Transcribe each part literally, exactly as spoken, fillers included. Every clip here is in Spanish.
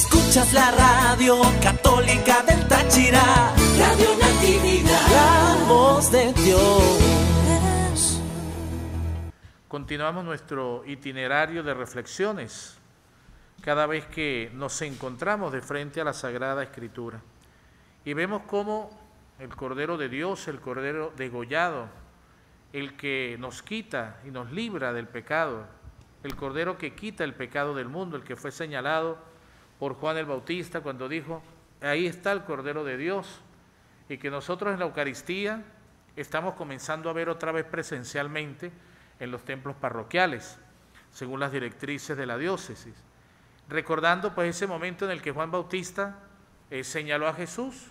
Escuchas la radio católica del Táchira, Radio Natividad, la voz de Dios. Continuamos nuestro itinerario de reflexiones cada vez que nos encontramos de frente a la Sagrada Escritura y vemos cómo el Cordero de Dios, el Cordero degollado, el que nos quita y nos libra del pecado, el Cordero que quita el pecado del mundo, el que fue señalado por Juan el Bautista cuando dijo, ahí está el Cordero de Dios, y que nosotros en la Eucaristía estamos comenzando a ver otra vez presencialmente en los templos parroquiales, según las directrices de la diócesis, recordando pues ese momento en el que Juan Bautista eh, señaló a Jesús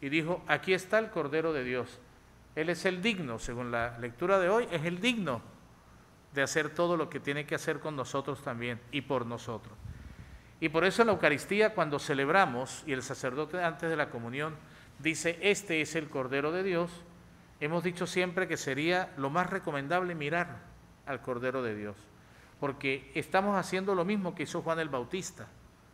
y dijo, aquí está el Cordero de Dios. Él es el digno, según la lectura de hoy, es el digno de hacer todo lo que tiene que hacer con nosotros también y por nosotros. Y por eso en la Eucaristía, cuando celebramos, y el sacerdote antes de la comunión dice, este es el Cordero de Dios, hemos dicho siempre que sería lo más recomendable mirar al Cordero de Dios, porque estamos haciendo lo mismo que hizo Juan el Bautista,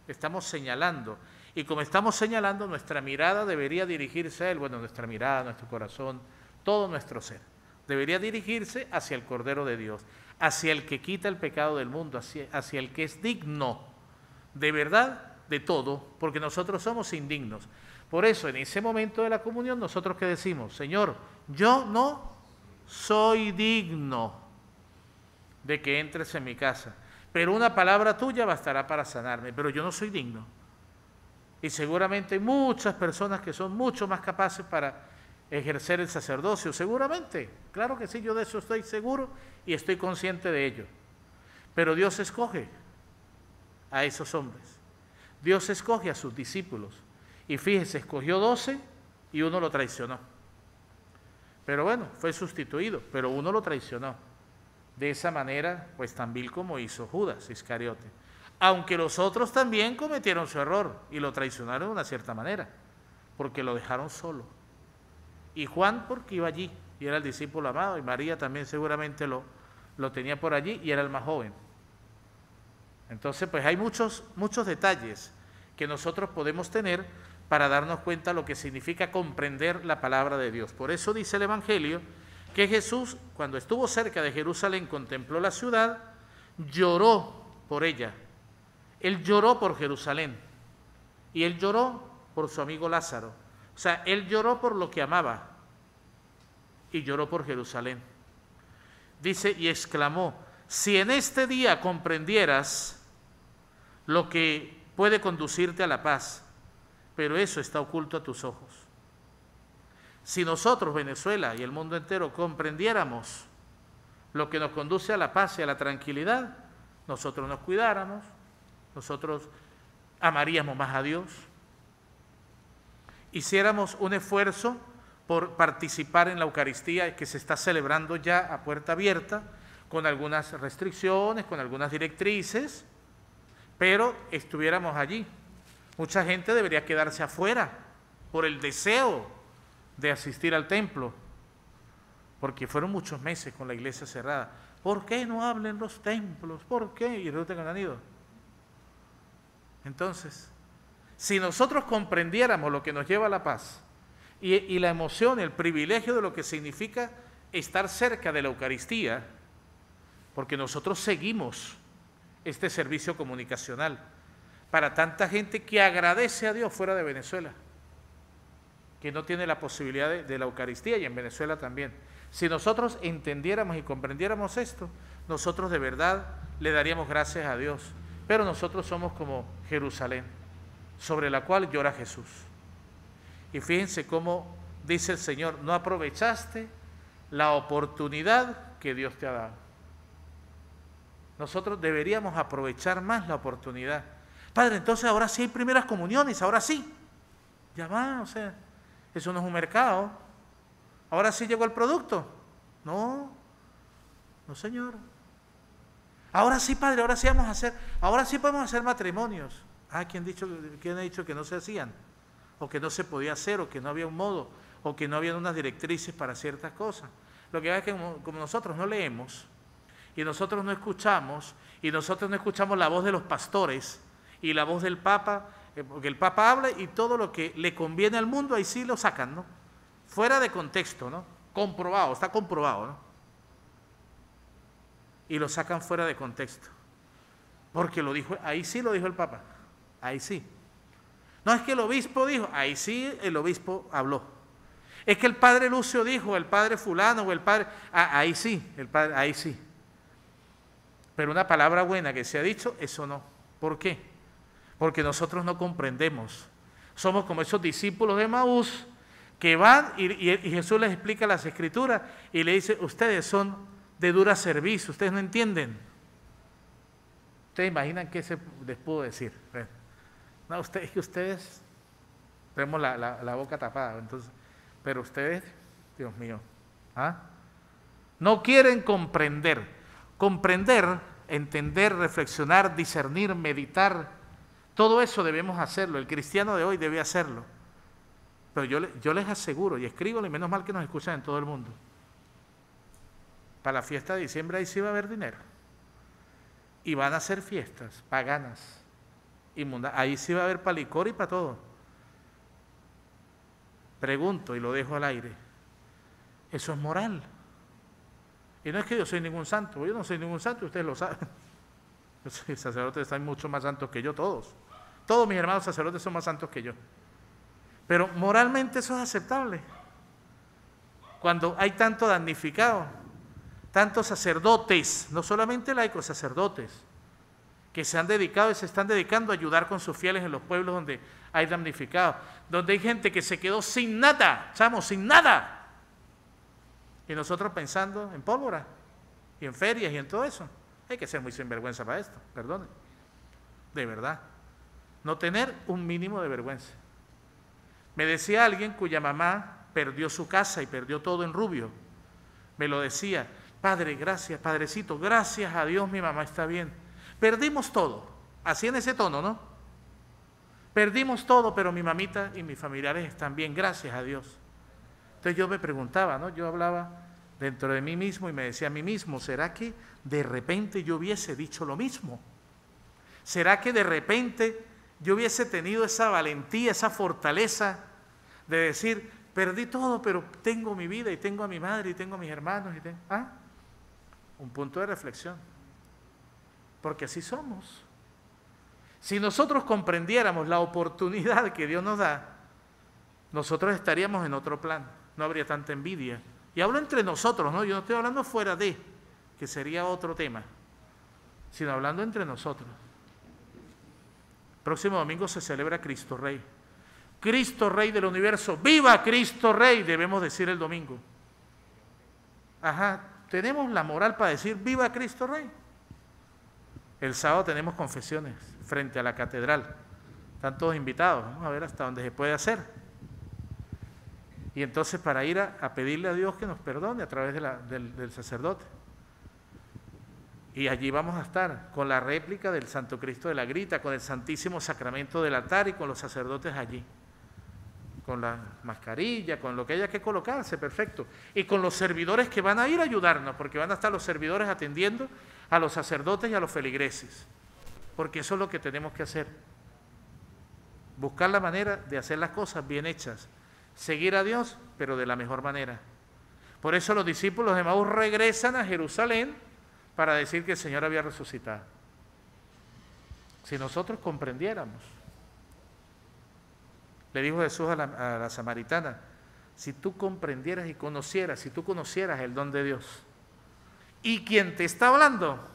estamos señalando, y como estamos señalando, nuestra mirada debería dirigirse a él, bueno, nuestra mirada, nuestro corazón, todo nuestro ser, debería dirigirse hacia el Cordero de Dios, hacia el que quita el pecado del mundo, hacia, hacia el que es digno, de verdad, de todo, porque nosotros somos indignos. Por eso, en ese momento de la comunión, nosotros que decimos, Señor, yo no soy digno de que entres en mi casa, pero una palabra tuya bastará para sanarme, pero yo no soy digno. Y seguramente hay muchas personas que son mucho más capaces para ejercer el sacerdocio, seguramente, claro que sí, yo de eso estoy seguro y estoy consciente de ello. Pero Dios escoge a esos hombres. Dios escoge a sus discípulos. Y fíjese, escogió doce y uno lo traicionó. Pero bueno, fue sustituido, pero uno lo traicionó. De esa manera, pues tan vil como hizo Judas Iscariote. Aunque los otros también cometieron su error y lo traicionaron de una cierta manera, porque lo dejaron solo. Y Juan porque iba allí y era el discípulo amado, y María también seguramente lo, lo tenía por allí y era el más joven. Entonces, pues hay muchos, muchos detalles que nosotros podemos tener para darnos cuenta de lo que significa comprender la palabra de Dios. Por eso dice el Evangelio que Jesús, cuando estuvo cerca de Jerusalén, contempló la ciudad, lloró por ella. Él lloró por Jerusalén y él lloró por su amigo Lázaro. O sea, él lloró por lo que amaba y lloró por Jerusalén. Dice, y exclamó, si en este día comprendieras lo que puede conducirte a la paz, pero eso está oculto a tus ojos. Si nosotros, Venezuela y el mundo entero, comprendiéramos lo que nos conduce a la paz y a la tranquilidad, nosotros nos cuidáramos, nosotros amaríamos más a Dios, hiciéramos un esfuerzo por participar en la Eucaristía que se está celebrando ya a puerta abierta, con algunas restricciones, con algunas directrices, pero estuviéramos allí. Mucha gente debería quedarse afuera por el deseo de asistir al templo, porque fueron muchos meses con la iglesia cerrada. ¿Por qué no hablan los templos? ¿Por qué? Y resulta que no han ido. Entonces, si nosotros comprendiéramos lo que nos lleva a la paz y, y la emoción, el privilegio de lo que significa estar cerca de la Eucaristía, porque nosotros seguimos este servicio comunicacional para tanta gente que agradece a Dios fuera de Venezuela, que no tiene la posibilidad de, de la Eucaristía y en Venezuela también. Si nosotros entendiéramos y comprendiéramos esto, nosotros de verdad le daríamos gracias a Dios. Pero nosotros somos como Jerusalén, sobre la cual llora Jesús. Y fíjense cómo dice el Señor, no aprovechaste la oportunidad que Dios te ha dado. Nosotros deberíamos aprovechar más la oportunidad. Padre, entonces ahora sí hay primeras comuniones, ahora sí. Ya va, o sea, eso no es un mercado. Ahora sí llegó el producto. No, no señor. Ahora sí, padre, ahora sí vamos a hacer, ahora sí podemos hacer matrimonios. Ah, ¿quién, dicho, ¿quién ha dicho que no se hacían? O que no se podía hacer, o que no había un modo, o que no había unas directrices para ciertas cosas. Lo que pasa es que como, como nosotros no leemos, y nosotros no escuchamos, y nosotros no escuchamos la voz de los pastores, y la voz del Papa, porque el Papa habla y todo lo que le conviene al mundo, ahí sí lo sacan, ¿no? Fuera de contexto, ¿no? Comprobado, está comprobado, ¿no? Y lo sacan fuera de contexto. Porque lo dijo, ahí sí lo dijo el Papa, ahí sí. No es que el obispo dijo, ahí sí el obispo habló. Es que el padre Lucio dijo, el padre fulano o el padre, ah, ahí sí, el padre, ahí sí. Pero una palabra buena que se ha dicho, eso no. ¿Por qué? Porque nosotros no comprendemos. Somos como esos discípulos de Emaús que van y, y, y Jesús les explica las Escrituras y le dice, ustedes son de dura cerviz, ustedes no entienden. Ustedes imaginan qué se les pudo decir. No, ustedes que ustedes tenemos la, la, la boca tapada, entonces, pero ustedes, Dios mío, ¿ah? No quieren comprender. Comprender, entender, reflexionar, discernir, meditar, todo eso debemos hacerlo. El cristiano de hoy debe hacerlo. Pero yo, yo les aseguro, y escribo, y menos mal que nos escuchan en todo el mundo, para la fiesta de diciembre ahí sí va a haber dinero. Y van a hacer fiestas paganas. Inmunda. Ahí sí va a haber para licor y para todo. Pregunto y lo dejo al aire. Eso es moral. Y no es que yo soy ningún santo. Yo no soy ningún santo, ustedes lo saben. Los sacerdotes están mucho más santos que yo, todos. Todos mis hermanos sacerdotes son más santos que yo. Pero moralmente eso es aceptable. Cuando hay tanto damnificado, tantos sacerdotes, no solamente laicos, sacerdotes, que se han dedicado y se están dedicando a ayudar con sus fieles en los pueblos donde hay damnificados, donde hay gente que se quedó sin nada, chamo, sin nada. Y nosotros pensando en pólvora, y en ferias, y en todo eso. Hay que ser muy sinvergüenza para esto, perdone. De verdad. No tener un mínimo de vergüenza. Me decía alguien cuya mamá perdió su casa y perdió todo en Rubio. Me lo decía, padre, gracias, padrecito, gracias a Dios mi mamá está bien. Perdimos todo, así en ese tono, ¿no? Perdimos todo, pero mi mamita y mis familiares están bien, gracias a Dios. Entonces yo me preguntaba, ¿no? Yo hablaba dentro de mí mismo y me decía a mí mismo, ¿será que de repente yo hubiese dicho lo mismo? ¿Será que de repente yo hubiese tenido esa valentía, esa fortaleza de decir, perdí todo, pero tengo mi vida y tengo a mi madre y tengo a mis hermanos? Y tengo... ¿Ah? Un punto de reflexión. Porque así somos. Si nosotros comprendiéramos la oportunidad que Dios nos da, nosotros estaríamos en otro plan. No habría tanta envidia. Y hablo entre nosotros, ¿no? Yo no estoy hablando fuera de, que sería otro tema, sino hablando entre nosotros. El próximo domingo se celebra Cristo Rey. Cristo Rey del universo. ¡Viva Cristo Rey! Debemos decir el domingo. Ajá, tenemos la moral para decir ¡Viva Cristo Rey! El sábado tenemos confesiones frente a la catedral. Están todos invitados. Vamos a ver hasta dónde se puede hacer. Y entonces para ir a, a pedirle a Dios que nos perdone a través de la, del, del sacerdote. Y allí vamos a estar con la réplica del Santo Cristo de la Grita, con el Santísimo Sacramento del altar y con los sacerdotes allí. Con la mascarilla, con lo que haya que colocarse, perfecto. Y con los servidores que van a ir a ayudarnos, porque van a estar los servidores atendiendo a los sacerdotes y a los feligreses, porque eso es lo que tenemos que hacer, buscar la manera de hacer las cosas bien hechas, seguir a Dios, pero de la mejor manera. Por eso los discípulos de Emaús regresan a Jerusalén para decir que el Señor había resucitado. Si nosotros comprendiéramos, le dijo Jesús a la, a la samaritana, si tú comprendieras y conocieras, si tú conocieras el don de Dios, ¿y quién te está hablando?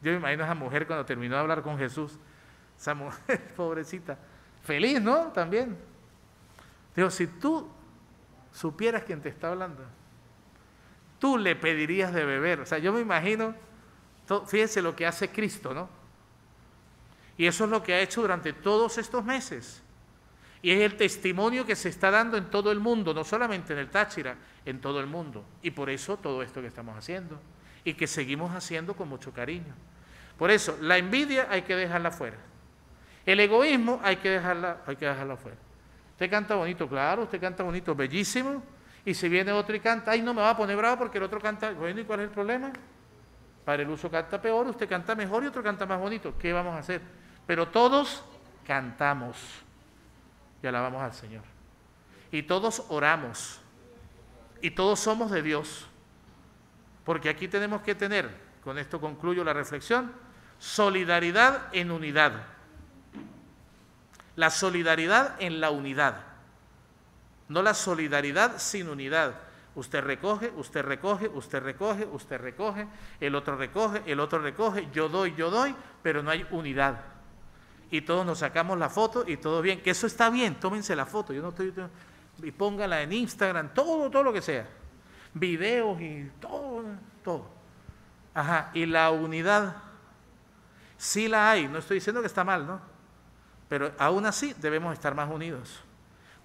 Yo me imagino a esa mujer cuando terminó de hablar con Jesús. Esa mujer, pobrecita. Feliz, ¿no? También. Digo, si tú supieras quién te está hablando, tú le pedirías de beber. O sea, yo me imagino, fíjense lo que hace Cristo, ¿no? Y eso es lo que ha hecho durante todos estos meses. Y es el testimonio que se está dando en todo el mundo, no solamente en el Táchira, en todo el mundo. Y por eso todo esto que estamos haciendo y que seguimos haciendo con mucho cariño. Por eso, la envidia hay que dejarla fuera. El egoísmo hay que dejarla, hay que dejarla fuera. Usted canta bonito, claro, usted canta bonito, bellísimo. Y si viene otro y canta, ay, no me va a poner bravo porque el otro canta, bueno, ¿y cuál es el problema? Para el uso canta peor, usted canta mejor y otro canta más bonito. ¿Qué vamos a hacer? pero todos cantamos y alabamos al Señor. Y todos oramos y todos somos de Dios. Porque aquí tenemos que tener, con esto concluyo la reflexión, solidaridad en unidad. La solidaridad en la unidad. No la solidaridad sin unidad. Usted recoge, usted recoge, usted recoge, usted recoge, el otro recoge, el otro recoge, yo doy, yo doy, pero no hay unidad. Y todos nos sacamos la foto y todo bien, que eso está bien, tómense la foto, yo no estoy, y póngala en Instagram, todo, todo lo que sea, videos y todo, todo. Ajá, y la unidad, sí la hay, no estoy diciendo que está mal, ¿no? Pero aún así debemos estar más unidos,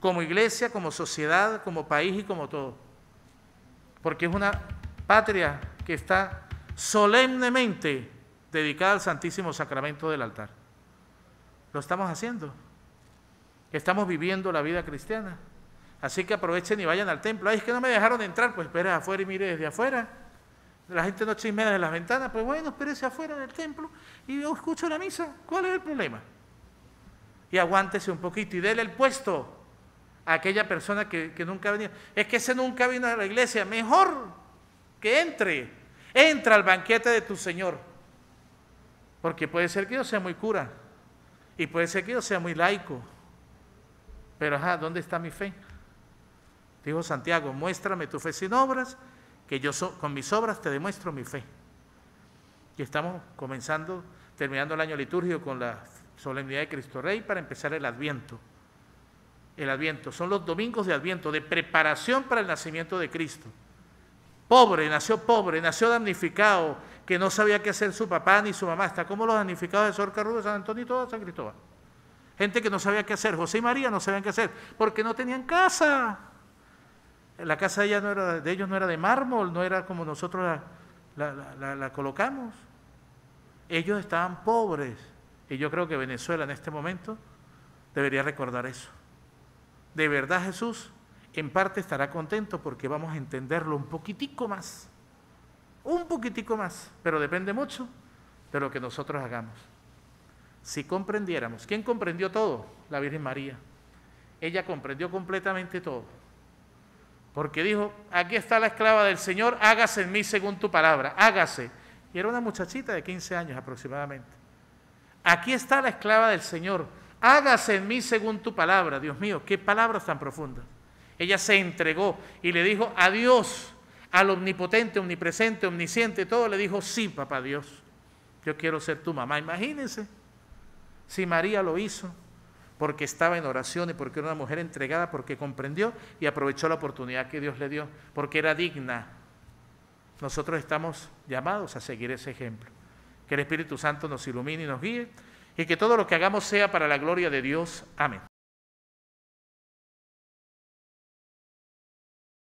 como iglesia, como sociedad, como país y como todo. Porque es una patria que está solemnemente dedicada al Santísimo Sacramento del altar. Lo estamos haciendo. Estamos viviendo la vida cristiana. Así que aprovechen y vayan al templo. Ay, es que no me dejaron entrar. Pues espera afuera y mire desde afuera. La gente no chismea desde las ventanas. Pues bueno, espérese afuera del templo y yo escucho la misa. ¿Cuál es el problema? Y aguántese un poquito y déle el puesto a aquella persona que, que nunca ha venido. Es que ese nunca vino a la iglesia. Mejor que entre. Entra al banquete de tu Señor. Porque puede ser que yo sea muy cura. Y puede ser que yo sea muy laico. Pero ajá, ¿dónde está mi fe? Dijo Santiago, muéstrame tu fe sin obras, que yo so, con mis obras te demuestro mi fe. Y estamos comenzando, terminando el año litúrgico con la solemnidad de Cristo Rey para empezar el Adviento. El Adviento, son los domingos de Adviento, de preparación para el nacimiento de Cristo. Pobre, nació pobre, nació damnificado, que no sabía qué hacer su papá ni su mamá, está como los damnificados de Sor Carruz, de San Antonio y todo San Cristóbal. Gente que no sabía qué hacer, José y María no sabían qué hacer, porque no tenían casa. La casa de, ella no era, de ellos no era de mármol, no era como nosotros la, la, la, la, la colocamos. Ellos estaban pobres, y yo creo que Venezuela en este momento debería recordar eso. De verdad Jesús en parte estará contento porque vamos a entenderlo un poquitico más, un poquitico más, pero depende mucho de lo que nosotros hagamos. Si comprendiéramos, ¿quién comprendió todo? La Virgen María. Ella comprendió completamente todo, porque dijo, aquí está la esclava del Señor, hágase en mí según tu palabra, hágase. Y era una muchachita de quince años aproximadamente. Aquí está la esclava del Señor, hágase en mí según tu palabra. Dios mío, qué palabras tan profundas. Ella se entregó y le dijo a Dios, al omnipotente, omnipresente, omnisciente, todo. Le dijo, sí, papá Dios, yo quiero ser tu mamá. Imagínense si María lo hizo, porque estaba en oración y porque era una mujer entregada, porque comprendió y aprovechó la oportunidad que Dios le dio, porque era digna. Nosotros estamos llamados a seguir ese ejemplo. Que el Espíritu Santo nos ilumine y nos guíe. Y que todo lo que hagamos sea para la gloria de Dios. Amén.